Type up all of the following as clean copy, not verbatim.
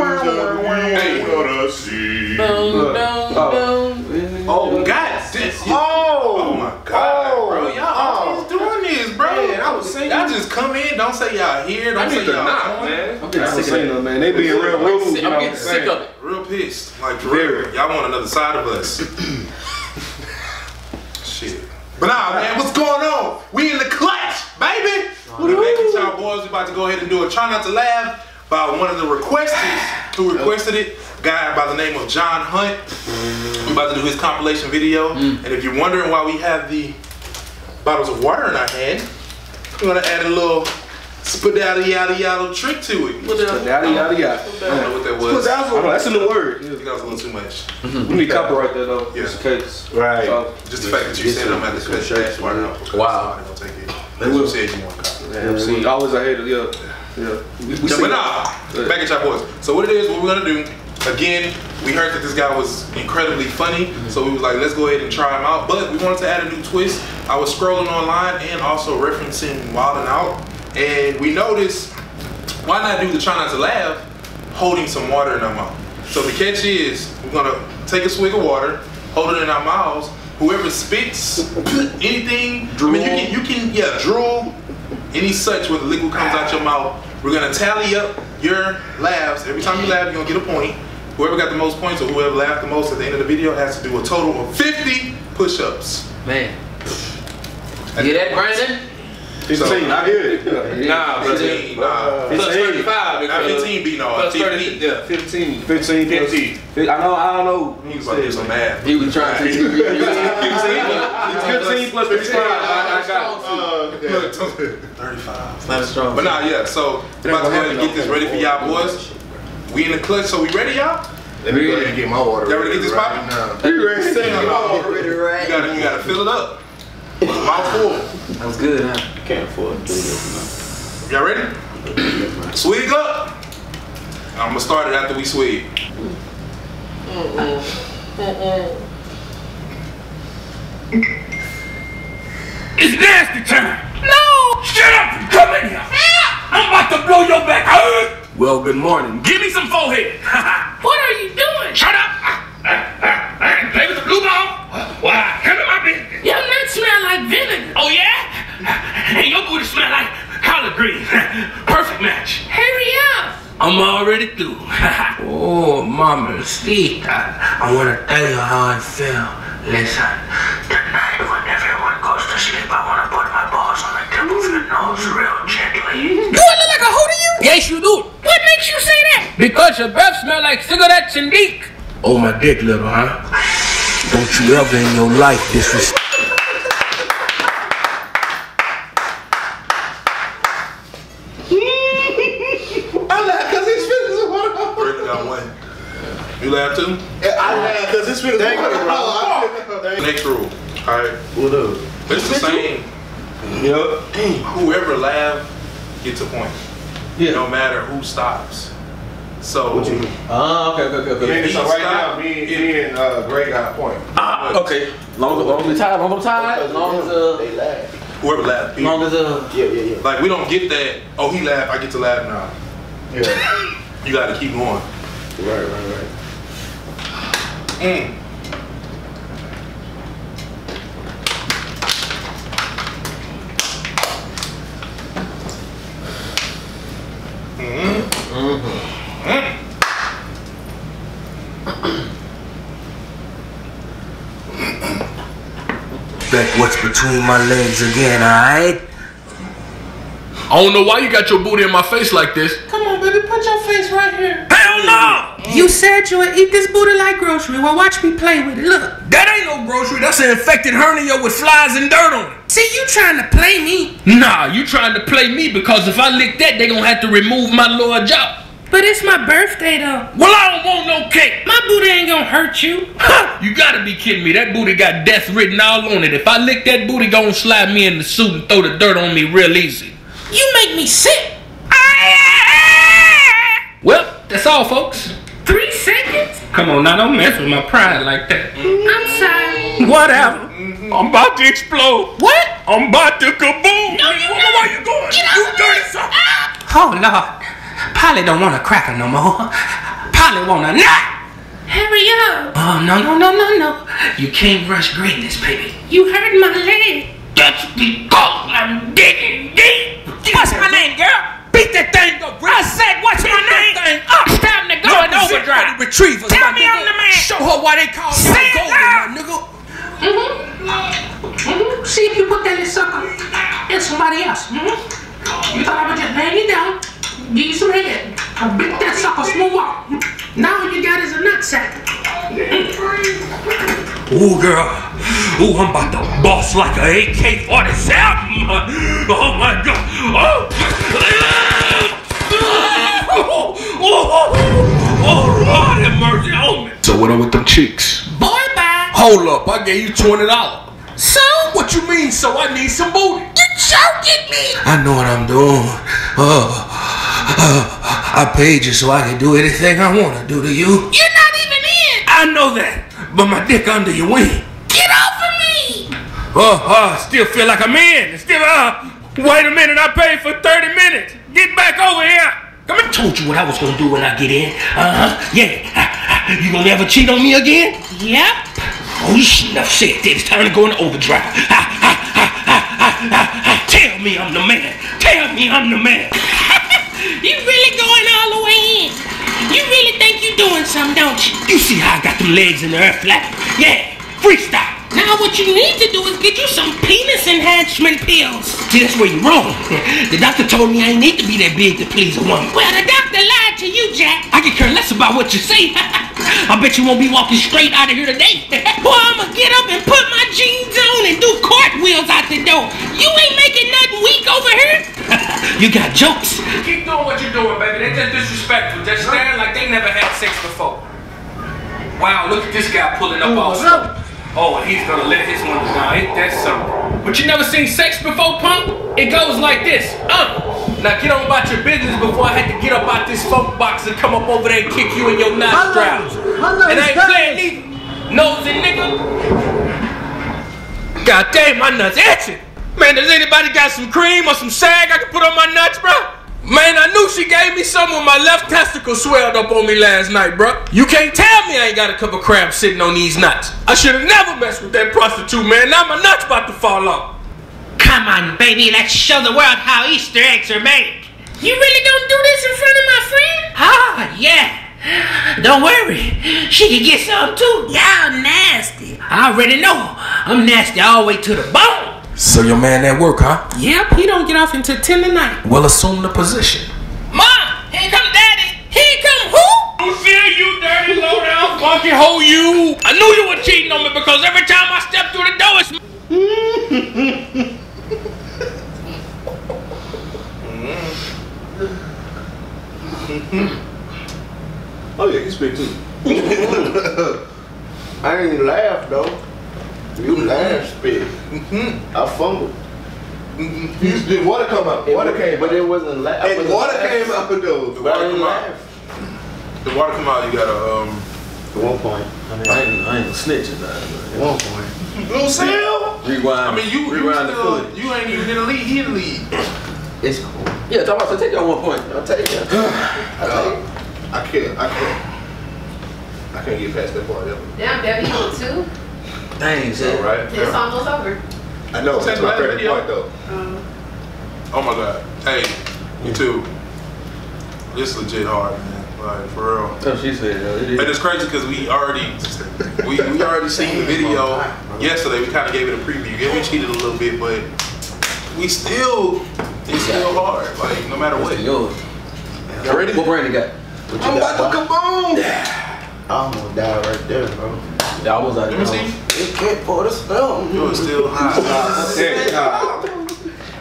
Hey, go to see. Oh, God. This, oh, my God, oh, bro. Y'all always doing this, bro. Man, I was saying, y'all just come in. Don't say y'all here. Don't say y'all not, man. I'm getting sick of it, man. They being real rude. I'm getting sick of it. Real pissed. Like, for real. Y'all want another side of us. Shit. But nah, man, what's going on? We in the clutch, baby. The Baby Child Boys, we about to go ahead and do a Try Not to Laugh by one of the requesters who requested it, a guy by the name of John Hunt. We're about to do his compilation video. And if you're wondering why we have the bottles of water in our hand, we're going to add a little spadaddy-yaddy-yaddy trick to it. Spadaddy-yaddy-yaddy. I don't know what that was. That's a new word. You think that was a little too much. We need copyright there, though, just in case. Right. So, just the fact that you said I'm at this case. Wow. That's what you said you want to copy. Yeah, always ahead of the other. Yeah. But nah, back at y'all boys. So what it is, what we're gonna do, again, we heard that this guy was incredibly funny, so we was like, let's go ahead and try him out. But we wanted to add a new twist. I was scrolling online and also referencing Wild 'N Out, and we noticed, why not do the Try Not to Laugh holding some water in our mouth? So the catch is, we're gonna take a swig of water, hold it in our mouths. Whoever spits anything, drool. I mean, you can drool, any such, where the liquid comes out your mouth. We're gonna tally up your laughs. Every time you laugh, you're gonna get a point. Whoever got the most points or whoever laughed the most at the end of the video has to do a total of 50 push-ups. Man, you hear that, Brandon? 15, I hear it. Nah, 15, nah. Plus 35, not 15 beating all. Plus 30, yeah, 15. 15, 15. I don't know. He was about to do some math. He was trying to. 15 plus 35, I got 35. It's not strong. But nah, yeah, so we're about to go ahead and get this ready for y'all boys. We in the clutch, so we ready, y'all? Let me go ahead and get my water. Y'all ready to get this popping? You ready to sing right now. You gotta fill it up. Mouthful. That was good, huh? Can't afford to do this. Y'all ready? Swig up! I'm gonna start it after we swig. It's nasty time! No! Shut up and come in here! I'm about to blow your back out! Well, good morning. Give me some forehead! What are you doing? Shut up! I ain't play with the blue ball! Why? Come in my business! Your nuts smell like vinegar! Oh, yeah? And your booty smell like collard greens. Perfect match. Hurry up. I'm already through. Oh, mama, see, I want to tell you how I feel. Listen, tonight when everyone goes to sleep, I want to put my balls on the tip of your nose real gently. Do I look like a hoe to you? Yes, you do. What makes you say that? Because your breath smell like cigarettes and dick. Oh, my dick little, huh? Don't you ever in your life disrespect. You laugh too? Yeah, I laugh because it's feeling good. Next rule. Alright. What up? It's the same. Yep. Whoever laughs gets a point. Yeah. No matter who stops. So. What you mean? Okay. So right now, me and Greg got a point. Okay. Long as they laugh. Whoever laughs. Long as yeah. Like we don't get that. Oh, he laughed. I get to laugh now. Yeah. You got to keep going. Right. Back what's between my legs again, alright? I don't know why you got your booty in my face like this. Come on, baby, put your face right here. Hell no! You said you would eat this booty like grocery. Well, watch me play with it. Look. That ain't no grocery. That's an infected hernia with flies and dirt on it. See, you trying to play me. Nah, you trying to play me because if I lick that, they gonna have to remove my lower jaw. But it's my birthday, though. Well, I don't want no cake. My booty ain't gonna hurt you. Huh? You gotta be kidding me. That booty got death written all on it. If I lick that booty, gonna slide me in the suit and throw the dirt on me real easy. You make me sick. Well, that's all, folks. 3 seconds? Come on, now don't mess with my pride like that. I'm sorry. Whatever. I'm about to explode. What? I'm about to kaboom. No, you not. Where you going? Get out. You dirty son. Oh, Lord. Polly don't want to crack her no more. Molly wanna nut. Hurry up. Oh, no, no, no, no, no. You can't rush greatness, baby. You hurt my leg. That's because I'm digging deep. What's my name, girl? Beat that thing up, bro. I said, what's my name? Thing up. It's time to go in overdrive. Tell me I'm the man. Show her why they call you golden, my nigga. See if you put that little sucker in somebody else. You thought I would just bang you down, give you some head. I beat that sucker smooth off. Now all you got is a nutsack. Ooh, girl. Ooh, I'm about to boss like an AK-47. Oh, my God. Oh. Oh, oh, oh, oh, Lord have mercy on me. So what up with them chicks? Boy, bye. Hold up. I gave you $20. So? What you mean, so? I need some booty. You're joking me. I know what I'm doing. I paid you so I can do anything I want to do to you. You're not even in. I know that, but my dick under your wing. Get off of me. I still feel like I'm in. Still, wait a minute. I paid for 30 minutes. Get back over here. I told you what I was going to do when I get in. Yeah. You going to ever cheat on me again? Yep. Oh, enough said. It's time to go into overdrive. Tell me I'm the man. Tell me I'm the man. You really going all the way in. You really think you doing something, don't you? You see how I got them legs in the earth flat? Yeah, freestyle. Now what you need to do is get you some penis enhancement pills. See, that's where you're wrong. The doctor told me I ain't need to be that big to please a woman. Well, the doctor lied to you, Jack. I could care less about what you say. I bet you won't be walking straight out of here today. Boy, I'ma get up and put my jeans on and do cartwheels out the door. You ain't making nothing weak over here. You got jokes. Keep doing what you're doing, baby. They're just disrespectful. Just staring like they never had sex before. Wow, look at this guy pulling up all stuff. Oh, and he's gonna let his one down. Ain't that something? But you never seen sex before, punk? It goes like this. Now get on about your business before I had to get up out this folk box and come up over there and kick you in your nostrils. And I ain't playing neither. Nosy nigga. God damn, my nuts itching. Man, does anybody got some cream or some sag I can put on my nuts, bro? Man, I knew she gave me some when my left testicle swelled up on me last night, bro. You can't tell me I ain't got a cup of crab sitting on these nuts. I should have never messed with that prostitute, man. Now my nuts about to fall off. Come on, baby, let's show the world how Easter eggs are made. You really gonna do this in front of my friend? Ah, yeah. Don't worry. She can get some, too. Y'all nasty. I already know. I'm nasty all the way to the bone. So your man at work, huh? Yep, he don't get off until 10 tonight. Well, assume the position. Mom, here come daddy. Here come who? Lucille, you dirty, low-down, funky hoe, you. I knew you were cheating on me because every time I step through the door, it's... Oh yeah, you speak too. I ain't laugh though. You laugh, spit. I fumbled. The water come up. Water came, but it wasn't laugh. And water came up and though. The water come out. The water come out. You got a at one point. I mean, I ain't snitching. At one point. Lucille. Rewind. I mean, you rewind the footage. You ain't even hit a lead. He hit a lead. It's cool. Yeah, talk about. So take that one point. I'll tell you. I can't get past that part. Damn, Debbie, you want two? Dang, so right. It's almost over. I know. That's my favorite part, though. Oh my God. Hey, you too. This is legit hard, man. Like for real. Oh, she said. And it's crazy because we already seen the video yesterday. We kind of gave it a preview. Yeah, we cheated a little bit, but we still. It's still hard, like, no matter what. You ready? What brand you got? What you I'm got? About to come on! I almost died right there, bro. Yeah, I was out there. It can't pour the film. Yo, it's still hot.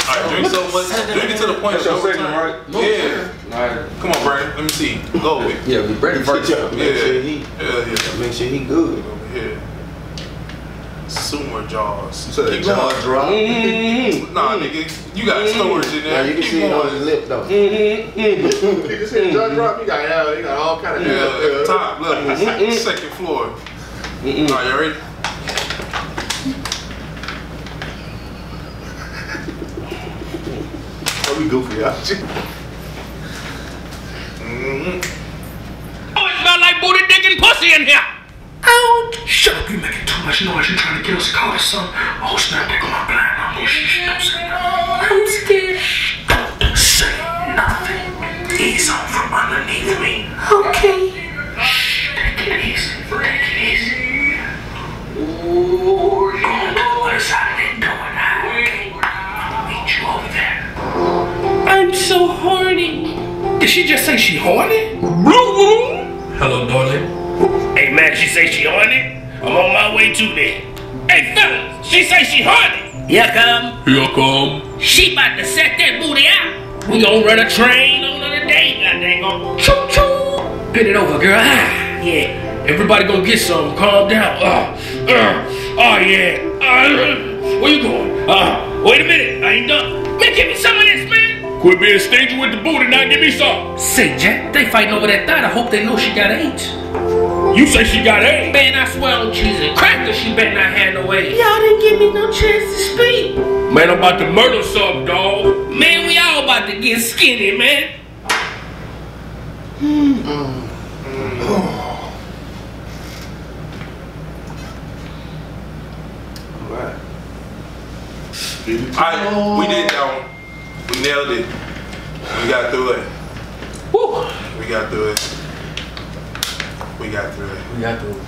Alright, drink so much. Drink it to the point of no return. Right? No. Yeah. Right. Come on, Brad. Let me see. Go with it. Yeah, we ready first. Yeah. Make sure he good. Yeah. Sumer jaws. So keep jaw drop. Nah, nigga, you got storage in there. Yeah, you can see it on his lip though. You can see the jaw drop. You got all kind of top level, second floor. Alright, you ready? Are we goofy out? Oh, it's about like fat booty digging pussy in here. Ouch! Shut up, you're making too much noise. You're trying to get us caught or something. Oh, snap, they're going blind on this shit. Don't say nothing. I'm scared. Don't say nothing. Ease on from underneath me. Okay. Shh, take it easy. Take it easy. Ooh, you're going to the other side of that door now. Okay. I'll meet you over there. I'm so horny. Did she just say she horny? Hello, darling. Hey man, she say she horny? I'm on my way to there. Hey fellas, she say she horny. Here come. Here come. She about to set that booty out. We gon' run a train on another day. Goddamn gon' choo choo. Bend it over, girl. Ah, yeah. Everybody gon' get some. Calm down. Oh yeah. Where you going? Wait a minute. I ain't done. Man, give me some of this, man. Quit being stingy with the booty. Now give me some. Say, Jack, they fighting over that thigh. I hope they know she got 8. You say she got 8? Man, I swear on cheese and crackers, she better not have no 8. Y'all didn't give me no chance to speak. Man, I'm about to murder something, dog. Man, we all about to get skinny, man. Alright. Alright, we did that one. We nailed it. We got through it. Woo. We got through it. We got through it. We got through it.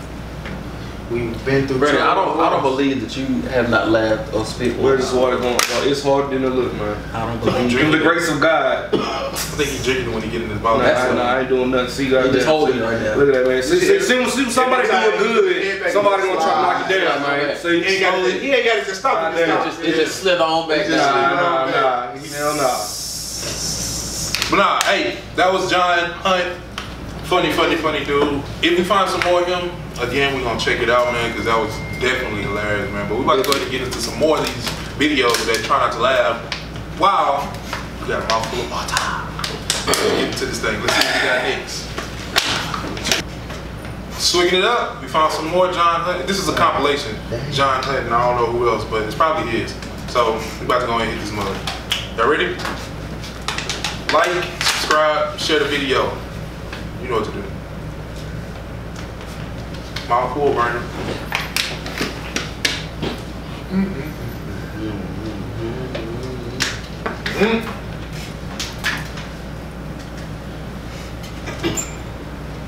We've been through it. Brandon, I don't believe that you have not laughed or spit. Where's this water going? No, it's harder than it looks, man. I don't believe it. In the grace of God. I think he's drinking when he get in this bottle. Nah, I ain't doing nothing. See, God, just hold it right now. Look at that, man. See somebody doing good. Somebody gonna try to knock it down, man. See, he ain't got to just stop it. It just slid on back down. Nah. But nah, hey, that was John Hunt. Funny dude. If we find some more of him, again, we're gonna check it out, man, because that was definitely hilarious, man. But we're about to go ahead and get into some more of these videos that try not to laugh. Wow, we got a mouthful of water. Let's get into this thing. Let's see what we got next. Swinging it up, we found some more John Hunt. This is a compilation. John Hunt, and I don't know who else, but it's probably his. So we're about to go ahead and hit this mother. Y'all ready? Like, subscribe, share the video. You know what to do. Mouthful burner.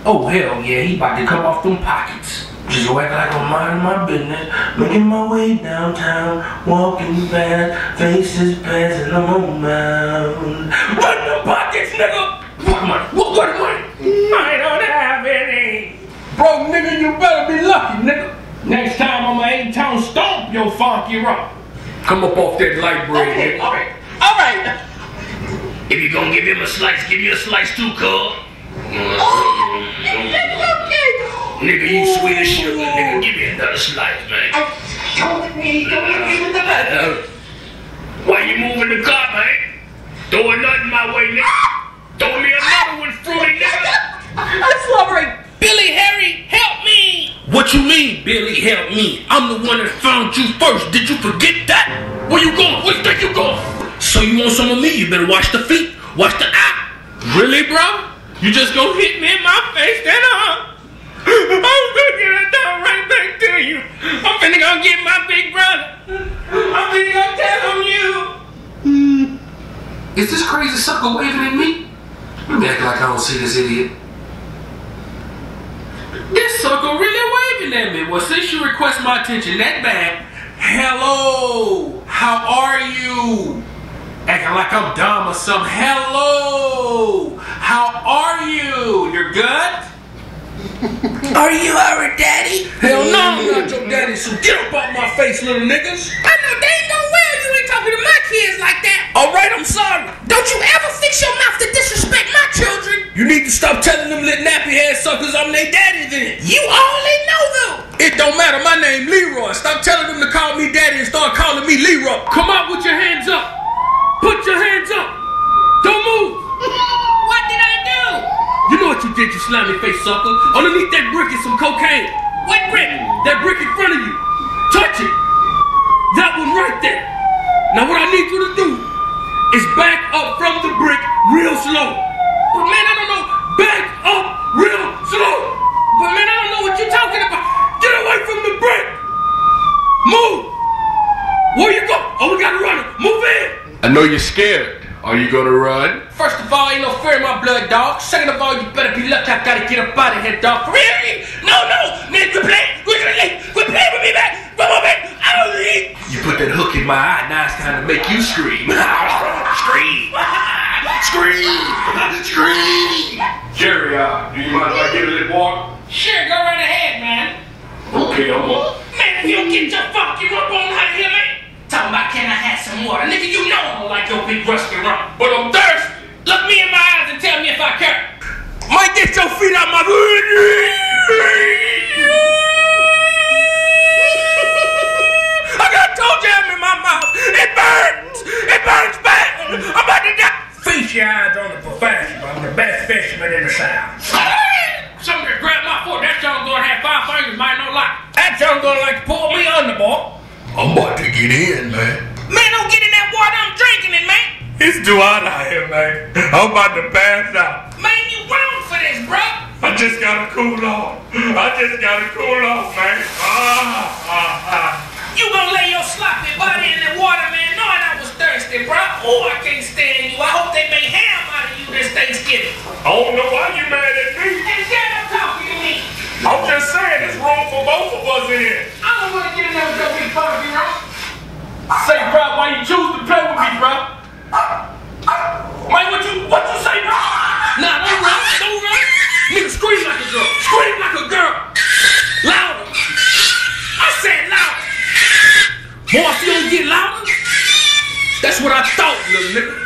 Oh hell yeah, he about to come off them pockets. Just act like I'm minding my business. Making my way downtown, walking fast, faces passing on my mound. What the pockets, nigga? What money? What money? I don't have any. Bro, nigga, you better be lucky, nigga. Next time I'ma 8-town stomp your funky rock. Come up off that light bread. Okay, all right. If you gonna give him a slice, give you a slice too, cuz. Oh, nigga, you sweet as sugar, nigga. Give me another slice, man. Don't hit me with the butter. Why you moving the car, man? Throwing nothing my way, nigga. Throw me another one, fruity nigga! I'm slobbering! Billy, Harry, help me! What you mean, Billy, help me? I'm the one that found you first. Did you forget that? Where you going? Where you think you going? So you want some of me? You better watch the feet. Watch the eye. Really, bro? You just gonna hit me in my face, then I'm gonna get that down right back to you. I'm finna go get my big brother. I'm finna go tell him you. Is this crazy sucker waving at me? Let me act like I don't see this idiot. This sucker really waving at me. Well, since you request my attention that bad, hello, how are you? Acting like I'm dumb or something. Hello, how are you? You're good? Are you our daddy? Hell no, I'm not your daddy, so get up off my face, little niggas. I know they ain't gonna wear you ain't talking to my kids like that. Alright, I'm sorry. Don't you ever fix your mouth to disrespect my children. You need to stop telling them little nappy ass suckers I'm their daddy then. You only know them. It don't matter, my name Leroy. Stop telling them to call me daddy and start calling me Leroy. Come out with your hands up. Put your hands up. Don't move. What did I do? You know what you did, you slimy face sucker. Underneath that brick is some cocaine. What brick? That brick in front of you. Touch it. That one right there. Now what I need you to do is back up from the brick real slow. But man, I don't know. Back up real slow. know you're scared. Are you gonna run? First of all, ain't no fear in my blood, dog. Second of all, you better be lucky I gotta get up out of here, dog. For real? No, nigga, quit playing with me, man. Come on, man. I don't need. You put that hook in my eye, now it's time to make you scream. Scream. Jerry, do you mind if I give it a walk? Sure, go right ahead, man. Okay, I'm up. Man, if you don't get your fucking up on out of here, man. Talking about can I have some water? Nigga, you know I don't like your big rusty rump. But I'm thirsty. Look me in my eyes and tell me if I care. Might get your feet out my like I told you, I'm in my mouth. It burns. It burns bad. I'm about to die. Feast your eyes on the profession. I'm the best fisherman in the South. Somebody grab my foot. That John gonna have 5 fingers, might no lie. That John gonna like to pull me under, boy. I'm about to get in, man. Man, don't get in that water. I'm drinking it, man. It's too hot out here, man. I'm about to pass out. Man, you wrong for this, bro. I just gotta cool off. man. You gonna lay your sloppy body in that water, man, knowing I was thirsty, bro. Oh, I can't stand you. I hope they made ham out of you this Thanksgiving. I don't know why you mad at me. And shut up talking to me. I'm just saying, there's room for both of us in here. I don't want to get in there with your big fun of me, bro. Say, bro, why you choose to play with me, bro? Mike, what you say, bro? Nah, don't run. Nigga, scream like a girl. Louder. I said louder. Boy, if you don't get louder, that's what I thought, little nigga.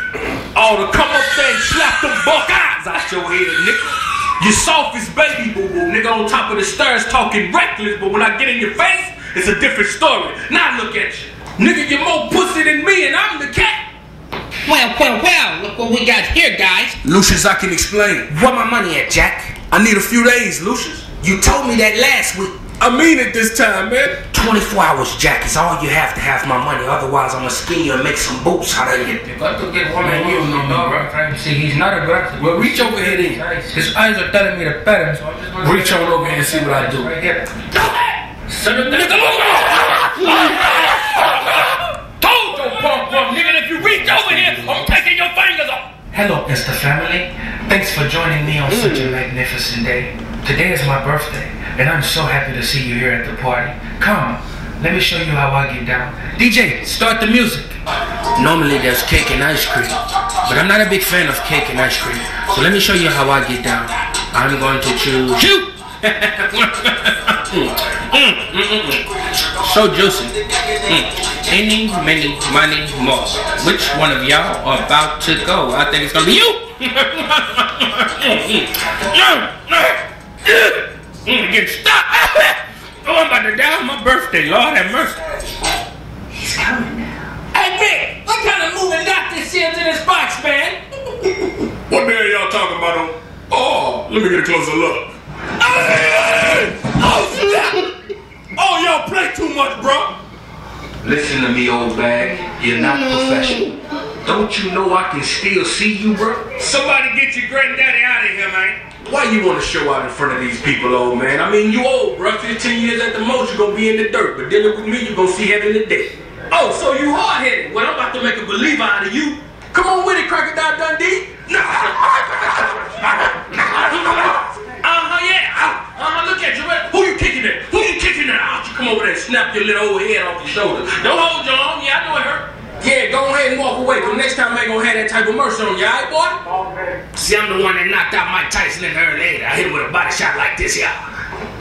I ought to come up there and slap them Buckeyes out your head, nigga. You soft as baby boo-boo, nigga on top of the stairs talking reckless, but when I get in your face, it's a different story. Now look at you. Nigga, you're more pussy than me and I'm the cat. Well, look what we got here, guys. Lucius, I can explain. Where my money at, Jack? I need a few days, Lucius. You told me that last week. I mean it this time, man. 24 hours, Jack, is all you have to have my money. Otherwise, I'm going to skin you and make some boots out of you. You got to get one of you, no dog. See, he's not aggressive. Well, reach over here, then. His eyes are telling me to pet him, so I'm just going to reach on over here and see what I do. Right here. Son of a nigga, move on! Hold your punk, nigga. If you reach over here, I'm taking your fingers off. Hello, Mr. Family. Thanks for joining me on such a magnificent day. Today is my birthday, and I'm so happy to see you here at the party. Come, let me show you how I get down. DJ, start the music. Normally there's cake and ice cream, but I'm not a big fan of cake and ice cream. So let me show you how I get down. I'm going to choose you. So juicy. Any minute, money, more. Which one of y'all are about to go? I think it's gonna be you. Get stuck. Oh, I'm about to die on my birthday. Lord have mercy. He's coming now. Hey, man, what kind of moving got this shit in this box, man? What the hell y'all talking about? Oh, let me get a closer look. Oh, y'all play too much, bro. Listen to me, old bag. You're not professional. Don't you know I can still see you, bro? Somebody get your granddaddy out of here, man. Why you want to show out in front of these people, old man? I mean, you old, bro. 15 years at the most, you're going to be in the dirt. But dealing with me, you're going to see heaven today. Oh, so you hard-headed. Well, I'm about to make a believer out of you. Come on with it, Crocodile Dundee. Look at you, man. Who you kicking at? I'll come over there and snap your little old head off your shoulder. Don't hold your arm. Yeah, I know it hurt. Yeah, go ahead and walk away, because next time I ain't gonna have that type of mercy on you, alright, boy? Okay. See, I'm the one that knocked out Mike Tyson in the early 80s. I hit him with a body shot like this, y'all.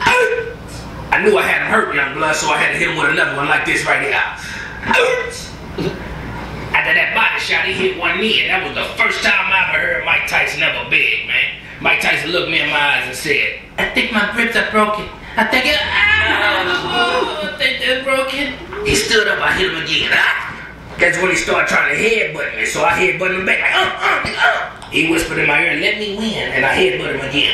I knew I had to hurt young blood, so I had to hit him with another one like this right here. After that body shot, he hit one knee, and that was the first time I ever heard Mike Tyson ever big, man. Mike Tyson looked me in my eyes and said, I think my ribs are broken. I think they're broken. He stood up, I hit him again. That's when he started trying to headbutt me, so I headbutted him back like, He whispered in my ear, let me win, and I headbutted him again.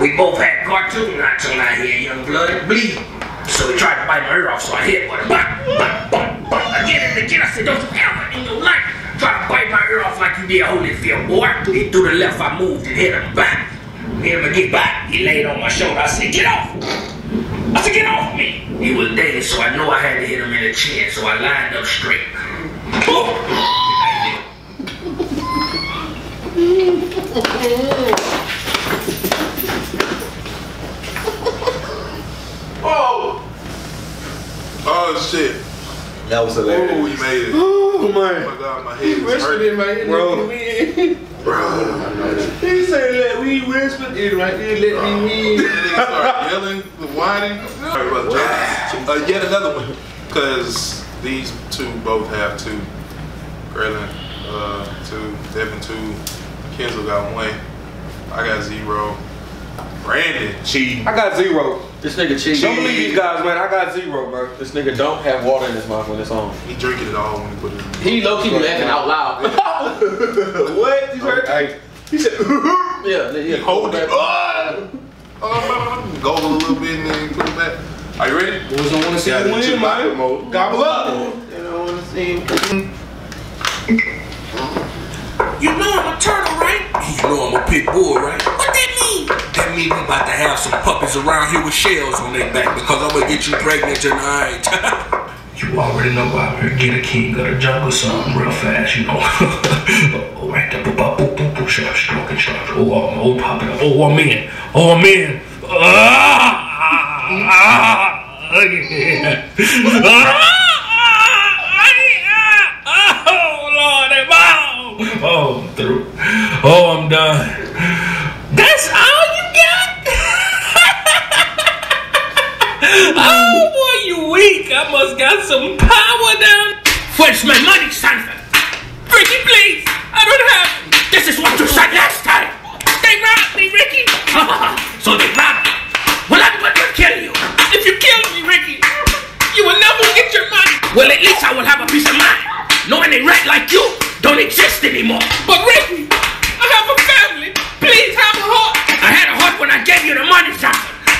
We both had cartoon knots on our head, young blood, bleed. So he tried to bite my ear off, so I headbutted him. Again and again, I said, don't you ever in your life try to bite my ear off like you did Holyfield, boy. He threw the left, I moved and hit him, hit him again, he laid on my shoulder, I said, get off! Get off me! He was dead, so I know I had to hit him in the chin, so I lined up straight. Boom! Whoa! Oh shit. That was hilarious. Oh, we made it. Oh man. Oh my god, my head was hurting. Bro. He said let me whisper it right there, let me win. And they start yelling, whining. Yet another one. Cause these two both have two. Braylon, two, Devin, two, Kendall got one. I got zero. Brandon, cheating. I got zero. This nigga cheating. Don't believe these guys, man. I got zero, bro. This nigga don't have water in his mouth when it's on. He drinking it all when he put it in. He low key laughing out loud. What? You heard? Okay. He said, yeah. Hold it. Go a little bit and then put it back. Are you ready? Boys don't want to see you win, man. Gobble up. They don't want to see him. You know I'm a turtle, right? You know I'm a pit bull, right? What that mean? That mean we about to have some puppies around here with shells on their back because I'm gonna get you pregnant tonight. You already know I'm here. Get a king or a jungle something real fast, you know. Oh, right there, sharp, stroke and sharp. Oh, popping. Oh, I'm in. Oh, I'm in. Oh, I'm through. Oh, I'm done. That's all you got? Oh, boy, you weak. I must got some power down. Where's my money, son? Ricky, please. I don't have it. This is what you said last time. They robbed me, Ricky. So they robbed me. Well, I'm going to kill you. If you kill me, Ricky, you will never get your money. Well, at least I will have a piece of mind. Knowing a rat like you don't exist anymore. But Ricky, I have a family. Please have a heart. I had a heart when I gave you the money, John.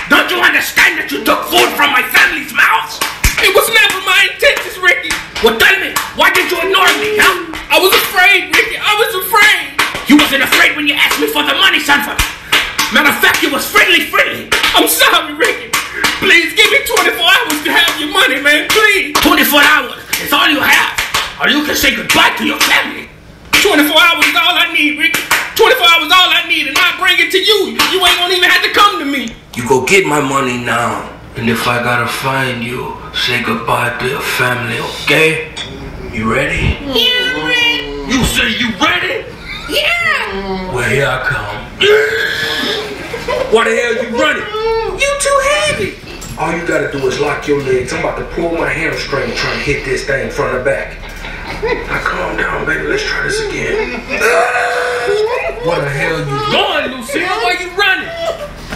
Don't you understand that you took food from my family's mouths? It was never my intentions, Ricky. Well, tell me, why did you ignore me, huh? I was afraid, Ricky. I was afraid. You wasn't afraid when you asked me for the money, son. Matter of fact, you was friendly. I'm sorry, Ricky. Please give me 24 hours to have your money, man. Please. 24 hours is all you have. Or you can say goodbye to your family. 24 hours is all I need, Ricky. 24 hours is all I need, and I'll bring it to you. You ain't gonna even have to come to me. You go get my money now. And if I gotta find you, say goodbye to your family, okay? You ready? Yeah, I'm ready. You say you ready? Yeah. Well, here I come. Why the hell you running? You too heavy. All you gotta do is lock your legs. I'm about to pull my hamstring trying to hit this thing front and back. Now calm down, baby. Let's try this again. What the hell you doing, Lucille? Why you running?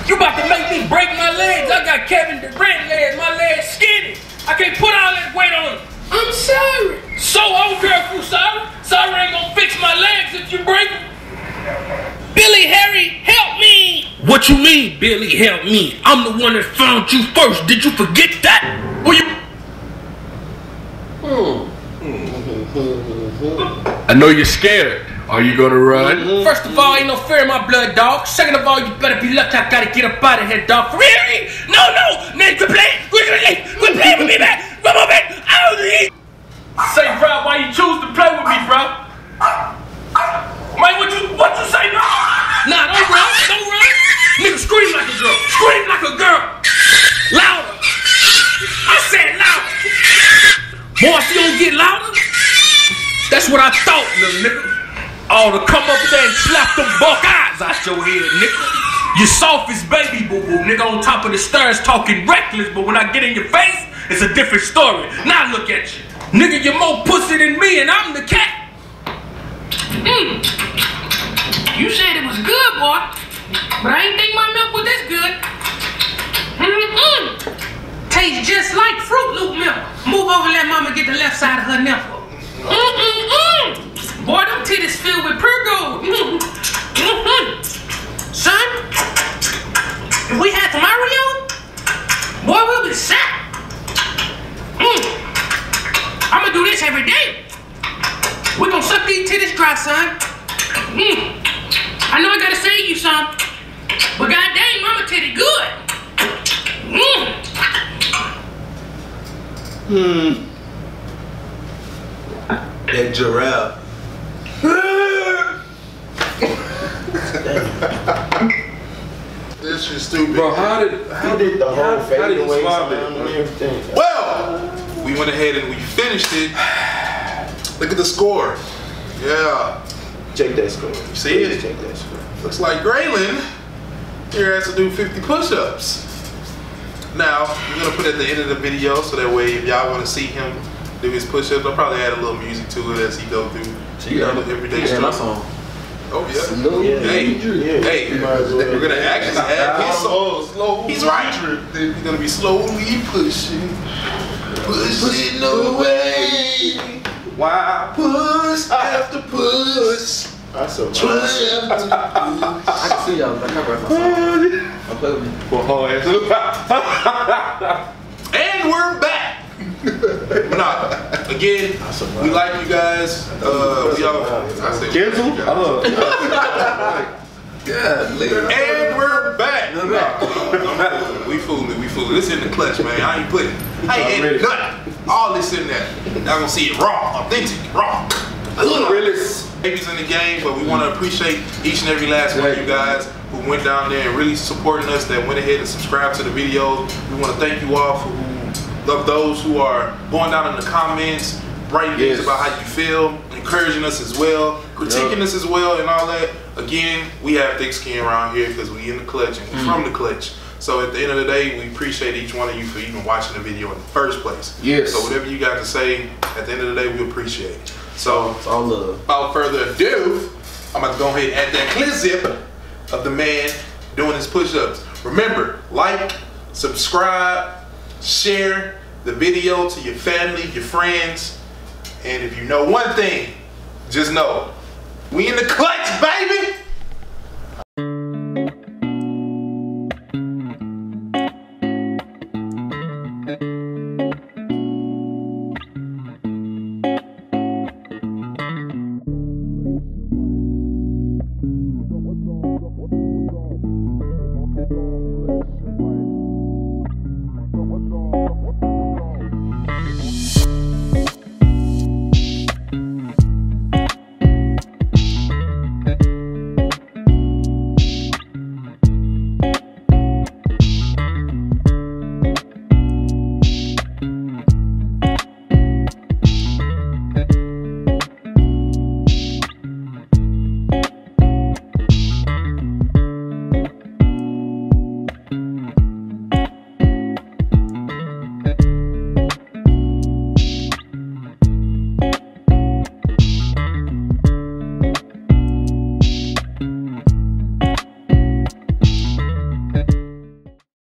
You about to make me break my legs. I got Kevin Durant legs. My legs skinny. I can't put all that weight on them. I'm sorry. So I don't care if you sorry. Sorry ain't gonna fix my legs if you break them. Billy, Harry, help me. What you mean, Billy, help me? I'm the one that found you first. Did you forget that? Were you... I know you're scared. Are you gonna run? First of all, ain't no fear in my blood, dog. Second of all, you better be lucky. I gotta get up out of here, dog. Really? No, man, quit playing with me, man. Come on, man. I don't need. Say, bro, why you choose to play with me, bro? Man, what you say, bro? Nah, don't run, don't run. Nigga, scream like a girl. Scream like a girl. Louder. I said louder. Boy, if you don't get louder. That's what I thought, little nigga. Oh, to come up there and slap them Buckeyes out your head, nigga. You soft as baby boo-boo, nigga, on top of the stairs talking reckless, but when I get in your face, it's a different story. Now look at you. Nigga, you're more pussy than me, and I'm the cat. You said it was good, boy, but I ain't think my milk was this good. Tastes just like Fruit Loop milk. Move over and let mama get the left side of her nipple. Boy, them titties filled with pure gold. Son, if we had some Mario, boy, we'll be set. I'm gonna do this every day. We're gonna suck these titties dry, son. I know I gotta save you, son, but goddamn, mama titty good. That giraffe. This is stupid. Bro, how did he survive it? Well, we went ahead and we finished it. Look at the score. Yeah. Check that score. See it? Check that score. Looks like Graylin here has to do 50 push-ups. Now, we're going to put it at the end of the video so that way if y'all want to see him do his push-ups, I'll probably add a little music to it as he go through. Everyday song. Oh yeah. Hey, we're gonna actually add his song. He's right. We're gonna be slowly pushing away. Why push after push? I can see y'all. I can't write my song. And we're back. Again, we like you guys. We all cancel. And we're back. We fooling. We fooling. This in the clutch, man. I ain't putting. I ain't adding nothing. All this in there. Y'all gonna see it raw, authentic, raw. Babies in the game, but we want to appreciate each and every last one of you guys who went down there and really supporting us. That went ahead and subscribed to the videos. We want to thank you all for who. Love those who are going down in the comments, writing things about how you feel, encouraging us as well, critiquing us as well, and all that. Again, we have thick skin around here because we in the clutch and we're from the clutch. So at the end of the day, we appreciate each one of you for even watching the video in the first place. Yes. So whatever you got to say, at the end of the day, we appreciate it. So without further ado, I'm about to go ahead and add that clip zip of the man doing his push-ups. Remember, like, subscribe, share the video to your family, your friends, and if you know one thing, just know, we in the clutch, baby!